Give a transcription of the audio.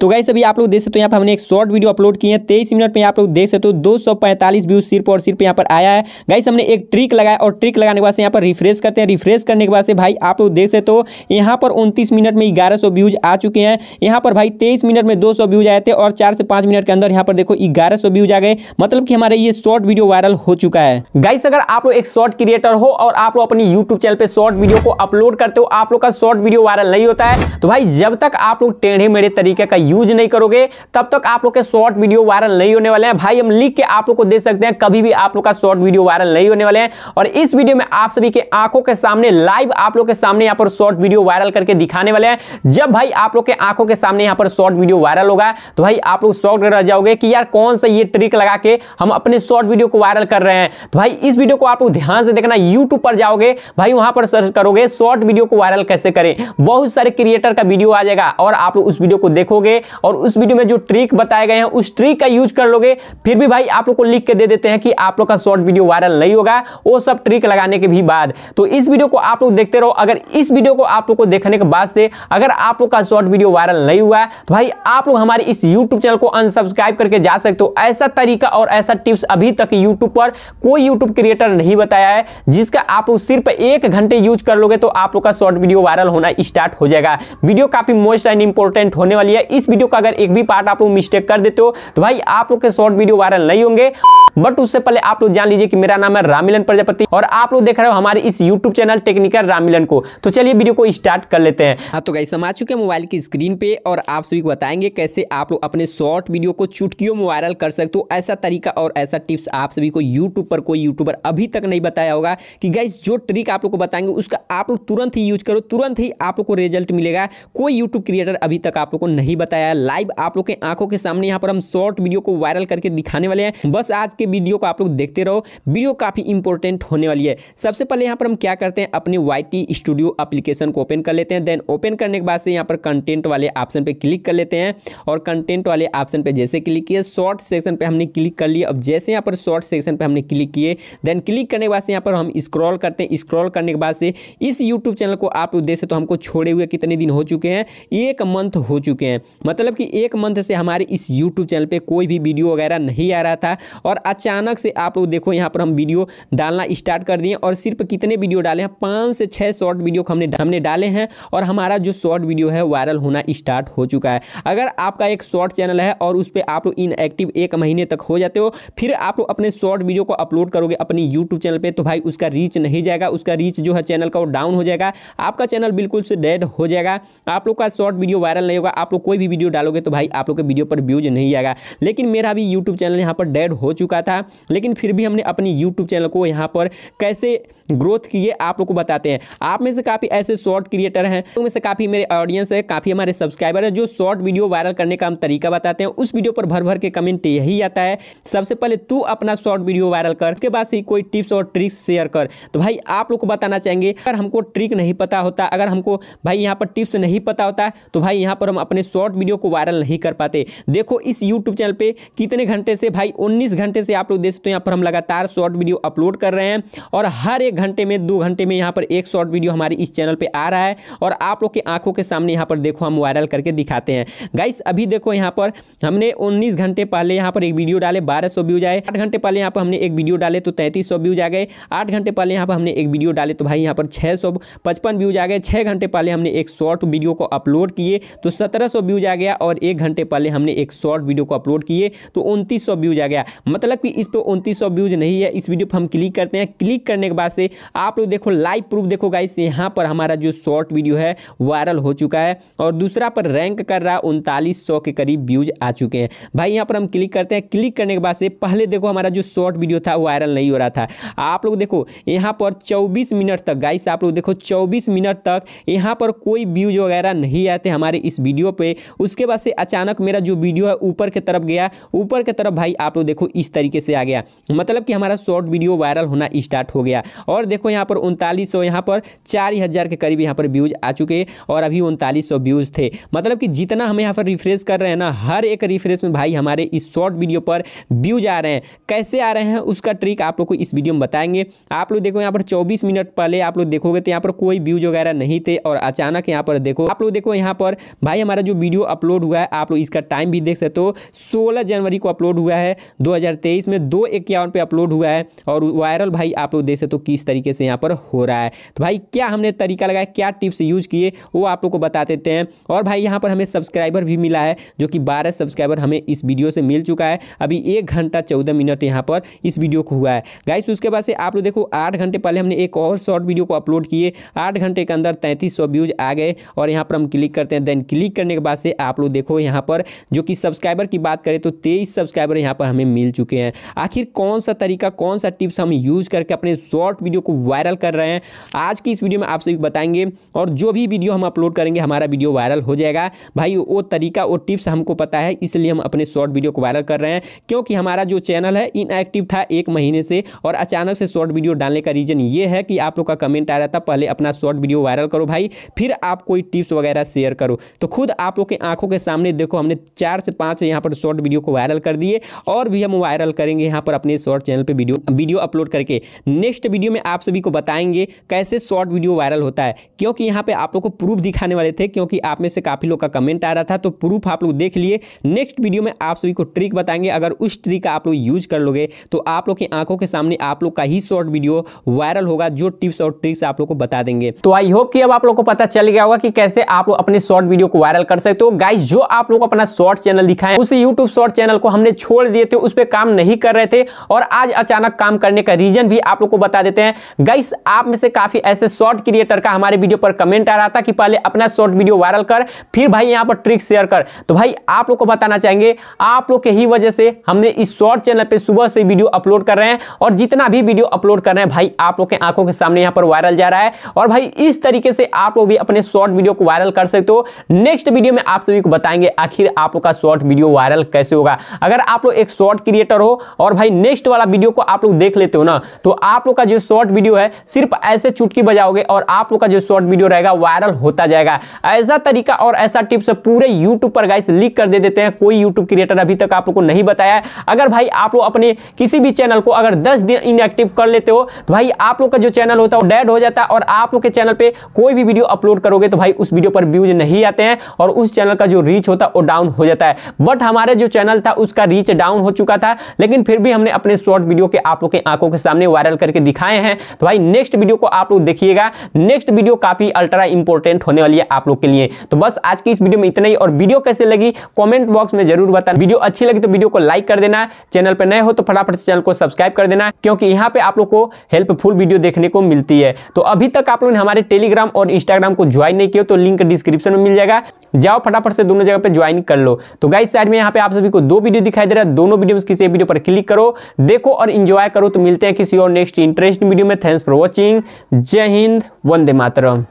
तो गाइस अभी आप लोग देख सकते हो यहाँ पर हमने एक शॉर्ट वीडियो अपलोड किए हैं 23 मिनट में। आप लोग देख सकते हो 245 व्यूज सिर्फ और सिर्फ यहाँ पर आया है। गाइस हमने एक ट्रिक लगाया और ट्रिक लगाने के बाद से यहाँ पर रिफ्रेश करते हैं। रिफ्रेश करने के बाद से भाई आप लोग देख सकते हो यहाँ पर 29 मिनट में 1100 व्यूज आ चुके हैं। यहाँ पर भाई 23 मिनट में 200 व्यूज आए थे और 4 से 5 मिनट के अंदर यहाँ पर देखो 1100 व्यूज आ गए, मतलब कि हमारा ये शॉर्ट वीडियो वायरल हो चुका है। गाइस अगर आप लोग एक शॉर्ट क्रिएटर हो और आप लोग अपनी यूट्यूब चैनल पे शॉर्ट वीडियो को अपलोड करते हो, आप लोग का शॉर्ट वीडियो वायरल नहीं होता है, तो भाई जब तक आप लोग टेढ़े मेढ़े तरीके का यूज नहीं करोगे तब तक आप लोग के शॉर्ट वीडियो वायरल नहीं होने वाले हैं। भाई हम लिख के आप लोग को दे सकते हैं, कभी भी आप लोग का शॉर्ट वीडियो वायरल नहीं होने वाले हैं। और इस वीडियो में आप सभी के आंखों के सामने लाइव आप लोग के सामने यहाँ पर शॉर्ट वीडियो वायरल करके दिखाने वाले हैं। जब भाई आप लोग के आंखों के सामने यहाँ पर शॉर्ट वीडियो वायरल होगा तो भाई आप लोग शॉक रह जाओगे कि यार कौन सा ये ट्रिक लगा के हम अपने शॉर्ट वीडियो को वायरल कर रहे हैं। तो भाई इस वीडियो को आप लोग ध्यान से देखना, यूट्यूब पर जाओगे भाई वहां पर सर्च करोगे शॉर्ट वीडियो को वायरल कैसे करें, बहुत सारे क्रिएटर का वीडियो आ जाएगा और आप लोग उस वीडियो को देखोगे और उस वीडियो में जो ट्रिक बताए गए हैं उस ट्रिक का यूज कर लोगे। फिर भी भाई आप लोग को लिख के दे देते हैं कि आप लोग का शॉर्ट वीडियो वायरल नहीं होगा, वो सब ट्रिक लगाने के भी बाद। तो इस वीडियो को आप लोग देखते रहो। अगर इस वीडियो को आप लोग को देखने के बाद से अगर आप लोग का शॉर्ट वीडियो वायरल नहीं हुआ तो भाई आप लोग हमारे इस यूट्यूब चैनल को अनसब्सक्राइब करके जा सकते हो। ऐसा तरीका और ऐसा टिप्स अभी तक यूट्यूब पर कोई यूट्यूब क्रिएटर नहीं बताया है जिसका आप लोग सिर्फ 1 घंटे यूज कर लोगे तो आप लोग का शॉर्ट वीडियो वायरल होना स्टार्ट हो जाएगा। वीडियो काफी मोस्ट एंड इंपॉर्टेंट होने वाली है। इस वीडियो का अगर एक भी पार्ट आप लोग मिस्टेक कर देते हो तो भाई आप लोग के शॉर्ट वीडियो वायरल नहीं होंगे। बट उससे पहले आप लोग जान लीजिए कि मेरा नाम है रामिलन प्रजापति और आप लोग देख रहे हो हमारे इस यूट्यूब चैनल टेक्निकल रामिलन को। तो चलिए वीडियो को स्टार्ट कर लेते हैं। हाँ तो गाइस हम आ चुके हैं मोबाइल की स्क्रीन पे और आप सभी को बताएंगे कैसे आप लोग अपने शॉर्ट वीडियो को चुटकियों में वायरल कर सकते हो। ऐसा तरीका और ऐसा टिप्स आप सभी को यूट्यूब पर कोई यूट्यूबर अभी तक नहीं बताया होगा कि गाइस जो ट्रिक आप लोग को बताएंगे उसका आप लोग तुरंत ही यूज करो, तुरंत ही आप लोग को रिजल्ट मिलेगा। कोई यूट्यूब क्रिएटर अभी तक आप लोग को नहीं बताया। लाइव आप लोग के आंखों के सामने यहाँ पर हम शॉर्ट वीडियो को वायरल करके दिखाने वाले हैं। बस आज के वीडियो को आप लोग देखते रहो, वीडियो काफी इंपॉर्टेंट होने वाली है। सबसे पहले यहाँ पर हम क्या करते हैं, अपने YT स्टूडियो एप्लीकेशन को ओपन कर लेते हैं। देन ओपन करने के बाद से यहाँ पर कंटेंट वाले ऑप्शन पे क्लिक कर लेते हैं और कंटेंट वाले ऑप्शन पे जैसे क्लिक किए शॉर्ट सेक्शन पे हमने क्लिक कर लिया। अब जैसे यहाँ पर शॉर्ट सेक्शन पे हमने क्लिक किए देन क्लिक करने के बाद से यहाँ पर हम स्क्रॉल करते हैं। स्क्रॉल करने के बाद से इस यूट्यूब चैनल को आप लोग देख सकते हो हमको छोड़े हुए कितने दिन हो चुके हैं, 1 मंथ हो चुके हैं। मतलब कि 1 मंथ से हमारे इस यूट्यूब चैनल पर कोई भी वीडियो वगैरह नहीं आ रहा था और अचानक से आप लोग देखो यहाँ पर हम वीडियो डालना स्टार्ट कर दिए और सिर्फ कितने वीडियो डाले हैं, 5 से 6 शॉर्ट वीडियो हमने डाले हैं और हमारा जो शॉर्ट वीडियो है वायरल होना स्टार्ट हो चुका है। अगर आपका एक शॉर्ट चैनल है और उस पर आप लोग इनएक्टिव 1 महीने तक हो जाते हो फिर आप लोग अपने शॉर्ट वीडियो को अपलोड करोगे अपनी यूट्यूब चैनल पर तो भाई उसका रीच नहीं जाएगा, उसका रीच जो है चैनल का वो डाउन हो जाएगा, आपका चैनल बिल्कुल से डेड हो जाएगा, आप लोग का शॉर्ट वीडियो वायरल नहीं होगा। आप लोग कोई भी वीडियो डालोगे तो भाई आप लोग के वीडियो पर व्यूज नहीं आएगा। लेकिन मेरा भी यूट्यूब चैनल यहाँ पर डेड हो चुका था, लेकिन फिर भी हमने अपनी यूट्यूब चैनल को यहाँ पर कैसे ग्रोथ किए आप लोग को बताते हैं। आप में से काफ़ी ऐसे शॉर्ट क्रिएटर हैं, उनमें से काफ़ी मेरे ऑडियंस है, काफ़ी हमारे सब्सक्राइबर हैं जो शॉर्ट वीडियो वायरल करने का हम तरीका बताते हैं। उस वीडियो पर भर भर के कमेंट यही आता है, सबसे पहले तू अपना शॉर्ट वीडियो वायरल कर, उसके बाद से कोई टिप्स और ट्रिक्स शेयर कर। तो भाई आप लोग को बताना चाहेंगे अगर हमको ट्रिक नहीं पता होता, अगर हमको भाई यहाँ पर टिप्स नहीं पता होता तो भाई यहाँ पर हम अपने शॉर्ट वीडियो को वायरल नहीं कर पाते। देखो इस यूट्यूब चैनल पर कितने घंटे से, भाई 19 घंटे से आप लोग देख सकते हो यहाँ पर हम लगातार शॉर्ट वीडियो अपलोड कर रहे हैं और हर 1 घंटे में 2 घंटे में यहाँ पर एक शॉर्ट वीडियो हमारे इस चैनल पे आ रहा है और आप लोग के आंखों के सामने यहाँ पर देखो हम वायरल करके दिखाते हैं। गाइस अभी देखो यहाँ पर हमने 19 घंटे पहले यहाँ पर एक वीडियो डाले 1200 व्यूज आए, 8 घंटे पहले यहाँ पर हमने एक वीडियो डाले तो 3300 व्यूज आ गए, 8 घंटे पहले यहाँ पर हमने एक वीडियो डाले तो भाई यहाँ पर 655 व्यूज आ गए, 6 घंटे पहले हमने एक शॉर्ट वीडियो को अपलोड किए तो 1700 व्यूज आ गया और 1 घंटे पहले हमने एक शॉर्ट वीडियो को अपलोड किए तो 2900 व्यूज आ गया। मतलब कि इस पर 2900 व्यूज नहीं है। इस वीडियो पर हम क्लिक करते हैं, क्लिक करने के बाद से आप लोग देखो लाइव प्रूफ देखो गाइस यहाँ पर हमारा जो शॉर्ट वीडियो है वायरल हो चुका है और दूसरा पर रैंक कर रहा है, 3900 के करीब व्यूज आ चुके हैं। भाई यहाँ पर हम क्लिक करते हैं, क्लिक करने के बाद से पहले देखो हमारा जो शॉर्ट वीडियो था वायरल नहीं हो रहा था। आप लोग देखो यहाँ पर 24 मिनट तक, गाइस आप लोग देखो 24 मिनट तक यहाँ पर कोई व्यूज वगैरह नहीं आते हमारे इस वीडियो पर। उसके बाद से अचानक मेरा जो वीडियो है ऊपर की तरफ गया, ऊपर की तरफ भाई आप लोग देखो इस तरीके से आ गया, मतलब कि हमारा शॉर्ट वीडियो वायरल होना स्टार्ट हो गया। और देखो यहाँ पर 3900, यहाँ पर 4000 के करीब यहाँ पर व्यूज आ चुके और अभी 3900 व्यूज थे। मतलब कि जितना हम यहाँ पर रिफ्रेश कर रहे हैं ना, हर एक रिफ्रेश में भाई हमारे इस शॉर्ट वीडियो पर व्यूज आ रहे हैं। कैसे आ रहे हैं उसका ट्रिक आप लोग को इस वीडियो में बताएंगे। आप लोग देखो यहाँ पर 24 मिनट पहले आप लोग देखोगे तो यहाँ पर कोई व्यूज वगैरह नहीं थे और अचानक यहाँ पर देखो आप लोग देखो यहाँ पर भाई हमारा जो वीडियो अपलोड हुआ है, आप लोग इसका टाइम भी देख सकते हो। 16 जनवरी को अपलोड हुआ है 2023 में, 2:51 पे अपलोड हुआ है और वायरल भाई आप लोग देख सकते हो किस तरीके से यहाँ पर हो रहा है। तो भाई क्या हमने तरीका लगाया, क्या टिप्स यूज किए वो आप लोग को बता देते हैं। और भाई यहाँ पर हमें सब्सक्राइबर भी मिला है जो कि 12 सब्सक्राइबर हमें इस वीडियो से मिल चुका है। अभी 1 घंटा 14 मिनट यहाँ पर इस वीडियो को हुआ है गाइस। उसके बाद से आप लोग देखो 8 घंटे पहले हमने एक और शॉर्ट वीडियो को अपलोड किए, 8 घंटे के अंदर 3300 व्यूज आ गए। और यहाँ पर हम क्लिक करते हैं, देन क्लिक करने के बाद से आप लोग देखो यहाँ पर जो कि सब्सक्राइबर की बात करें तो 23 सब्सक्राइबर यहाँ पर हमें मिल चुके हैं। आखिर कौन सा तरीका, कौन सा टिप्स हम यूज करके अपने शॉर्ट वीडियो को वायरल कर रहे हैं, आज की इस वीडियो में आप सभी बताएंगे। और जो भी वीडियो हम अपलोड करेंगे हमारा वीडियो वायरल हो जाएगा भाई। वो तरीका वो टिप्स हमको पता है, इसलिए हम अपने शॉर्ट वीडियो को वायरल कर रहे हैं, क्योंकि हमारा जो चैनल है इनएक्टिव था 1 महीने से। और अचानक से शॉर्ट वीडियो डालने का रीजन ये है कि आप लोग का कमेंट आ रहा था पहले अपना शॉर्ट वीडियो वायरल करो भाई, फिर आप कोई टिप्स वगैरह शेयर करो। तो खुद आप लोग के आंखों के सामने देखो हमने 4 से 5 यहाँ पर शॉर्ट वीडियो को वायरल कर दिए और भी हम वायरल करेंगे यहाँ पर अपने शॉर्ट चैनल पर वीडियो अपलोड करके। नेक्स्ट वीडियो में आप सभी को बताएंगे कैसे शॉर्ट वीडियो वायरल होता है, क्योंकि यहाँ पे आप लोग को प्रूफ दिखाने वाले थे, क्योंकि आप में से काफी लोग का कमेंट आ रहा था तो प्रूफ आप लोग देख लिए। नेक्स्ट वीडियो में आप सभी को ट्रिक बताएंगे, अगर उस ट्रिक का आप लोग यूज कर लोगे तो आप लोग की आंखों के सामने आप लोग का ही शॉर्ट वीडियो वायरल होगा, जो टिप्स और ट्रिक्स आप लोग को बता देंगे। तो आई होप कि अब आप लोग को पता चल गया होगा कि कैसे आप लोग अपने शॉर्ट वीडियो को वायरल कर सकते हो। गाइस जो आप लोग अपना शॉर्ट चैनल दिखाएं, उस यूट्यूब शॉर्ट चैनल को हमने छोड़ दिए थे, उस पर काम नहीं कर रहे थे और आज अचानक काम करने का रीजन भी आप लोग को बता देते हैं। गाइस आप में से काफी ऐसे शॉर्ट क्रिएटर का हमारे वीडियो पर कमेंट आ रहा था कि पहले अपना शॉर्ट वीडियो वायरल कर, फिर भाई यहाँ पर ट्रिक शेयर कर। तो भाई आप लोग को बताना चाहेंगे आप लोग के ही वजह से हमने इस शॉर्ट चैनल पे सुबह से वीडियो अपलोड कर रहे हैं और जितना भी वीडियो अपलोड कर रहे हैं भाई आप लोग के आंखों के सामने यहाँ पर वायरल जा रहा है। और भाई इस तरीके से आप लोग भी अपने शॉर्ट वीडियो को वायरल कर सकते हो। नेक्स्ट वीडियो में आप सभी को बताएंगे आखिर आप लोग का शॉर्ट वीडियो वायरल कैसे होगा। अगर आप लोग एक शॉर्ट क्रिएटर हो और भाई नेक्स्ट वाला वीडियो को आप लोग देख लेते हो ना, तो आप लोग का जो शॉर्ट वीडियो है सिर्फ ऐसे चुटकी बजाओगे और आप लोग का जो शॉर्ट वीडियो रहेगा वायरल होता जाएगा। ऐसा तरीका और ऐसा टिप्स पूरे YouTube पर गाइस लीक कर दे देते हैं, कोई YouTube क्रिएटर अभी तक आप लोग को नहीं बताया है। अगर भाई आप लोग अपने किसी भी चैनल को अगर 10 दिन इनएक्टिव कर लेते हो तो भाई आप लोग का जो चैनल होता है वो डेड हो जाता है और आप लोग के चैनल पे कोई भी वीडियो अपलोड करोगे तो भाई उस वीडियो पर व्यूज नहीं आते हैं और उस चैनल का जो रीच होता है वो डाउन हो जाता है। बट हमारे जो चैनल था उसका रीच डाउन हो चुका था, लेकिन फिर भी हमने अपने शॉर्ट वीडियो के आप लोग के आंखों के सामने वायरल करके दिखाए हैं। तो भाई नेक्स्ट वीडियो को आप लोग देखिएगा, नेक्स्ट वीडियो काफी अल्ट्रा इंपॉर्टेंट होने वाली है आप लोग के लिए। तो बस आज की इस वीडियो में इतना ही, और वीडियो कैसे लगी कमेंट बॉक्स में जरूर बताना। वीडियो अच्छी लगी तो वीडियो को लाइक कर देना, चैनल पर नए हो तो फटाफट से चैनल को सब्सक्राइब कर देना, क्योंकि यहाँ पे आप लोग को हेल्पफुल वीडियो देखने को मिलती है। तो अभी तक आप लोगों ने हमारे टेलीग्राम और इंस्टाग्राम को ज्वाइन नहीं किया तो लिंक डिस्क्रिप्शन में मिल जाएगा, जाओ फटाफट से दोनों जगह पर ज्वाइन कर लो। तो गाइस साइड में यहाँ पे आप सभी को 2 वीडियो दिखाई दे रहा है, दोनों वीडियो में किसी वीडियो पर क्लिक करो, देखो और इंजॉय करो। तो मिलते हैं किसी और नेक्स्ट इंटरेस्टिंग वीडियो में। थैंक्स फॉर वॉचिंग, जय हिंद, वंदे मातरम।